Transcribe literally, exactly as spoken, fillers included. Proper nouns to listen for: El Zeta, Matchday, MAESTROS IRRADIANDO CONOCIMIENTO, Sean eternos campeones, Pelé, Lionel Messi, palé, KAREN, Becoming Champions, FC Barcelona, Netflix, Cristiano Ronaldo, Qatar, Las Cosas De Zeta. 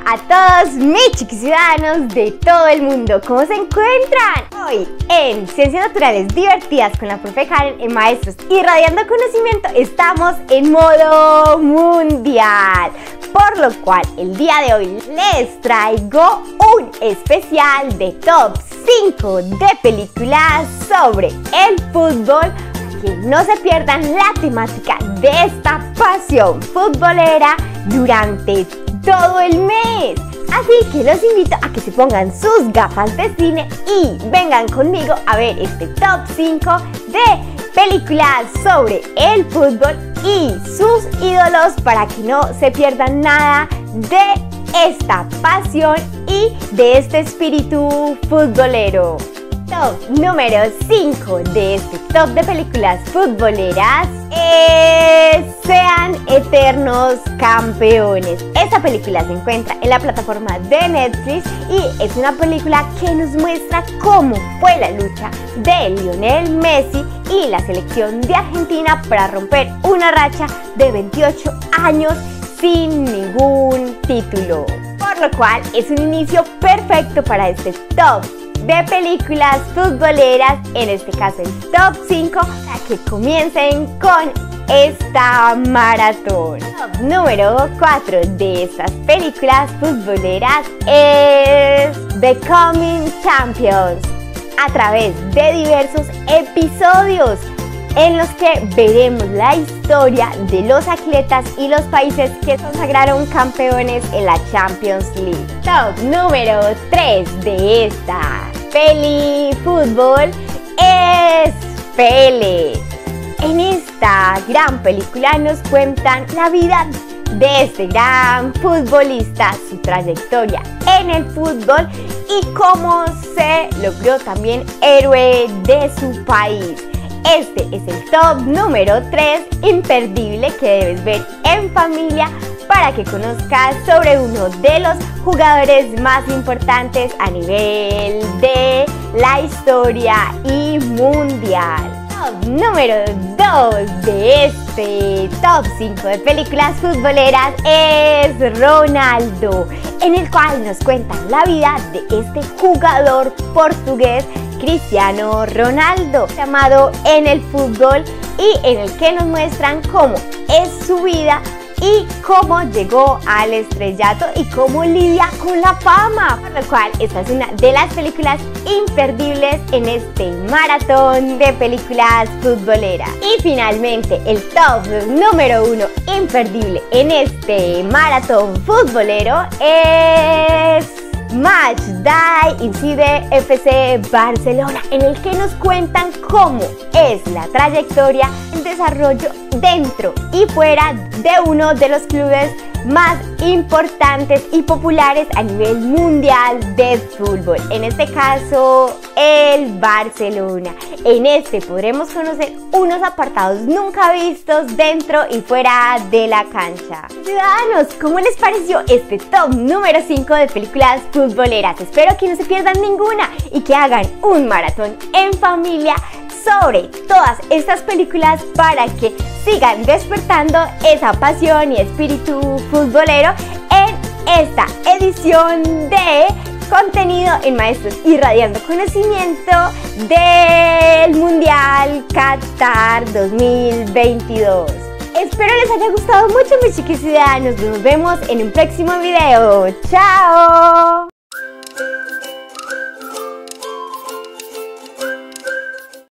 Hola a todos mis chiquiciudadanos de todo el mundo, ¿cómo se encuentran? Hoy en Ciencias Naturales Divertidas con la profe Karen en Maestros Irradiando Conocimiento estamos en modo mundial, por lo cual el día de hoy les traigo un especial de top cinco de películas sobre el fútbol. Que no se pierdan la temática de esta pasión futbolera durante todo el mes. Así que los invito a que se pongan sus gafas de cine y vengan conmigo a ver este top cinco de películas sobre el fútbol y sus ídolos para que no se pierdan nada de esta pasión y de este espíritu futbolero. Top número cinco de este top de películas futboleras es Sean Eternos Campeones. Esta película se encuentra en la plataforma de Netflix y es una película que nos muestra cómo fue la lucha de Lionel Messi y la selección de Argentina para romper una racha de veintiocho años sin ningún título. Por lo cual es un inicio perfecto para este top de películas futboleras, en este caso el top cinco, para que comiencen con esta maratón. Top número cuatro de estas películas futboleras es Becoming Champions. A través de diversos episodios en los que veremos la historia de los atletas y los países que consagraron campeones en la Champions League. Top número tres de esta peli fútbol es Pelé. En esta gran película nos cuentan la vida de este gran futbolista, su trayectoria en el fútbol y cómo se logró también héroe de su país. Este es el top número tres imperdible que debes ver en familia para que conozcas sobre uno de los jugadores más importantes a nivel de la historia y mundial. Top número dos de este top cinco de películas futboleras es Ronaldo, en el cual nos cuentan la vida de este jugador portugués Cristiano Ronaldo, llamado en el fútbol, y en el que nos muestran cómo es su vida y cómo llegó al estrellato y cómo lidia con la fama. Por lo cual esta es una de las películas imperdibles en este maratón de películas futboleras. Y finalmente el top número uno imperdible en este maratón futbolero es Matchday incide F C Barcelona, en el que nos cuentan cómo es la trayectoria, el desarrollo dentro y fuera de uno de los clubes más importantes y populares a nivel mundial de fútbol, en este caso el Barcelona. En este podremos conocer unos apartados nunca vistos dentro y fuera de la cancha. Ciudadanos, ¿cómo les pareció este top número cinco de películas futboleras? Espero que no se pierdan ninguna y que hagan un maratón en familia sobre todas estas películas para que sigan despertando esa pasión y espíritu futbolero en esta edición de contenido en Maestros Irradiando Conocimiento del Mundial Qatar dos mil veintidós. Espero les haya gustado mucho, mis chiquis ciudadanos. Nos vemos en un próximo video. ¡Chao!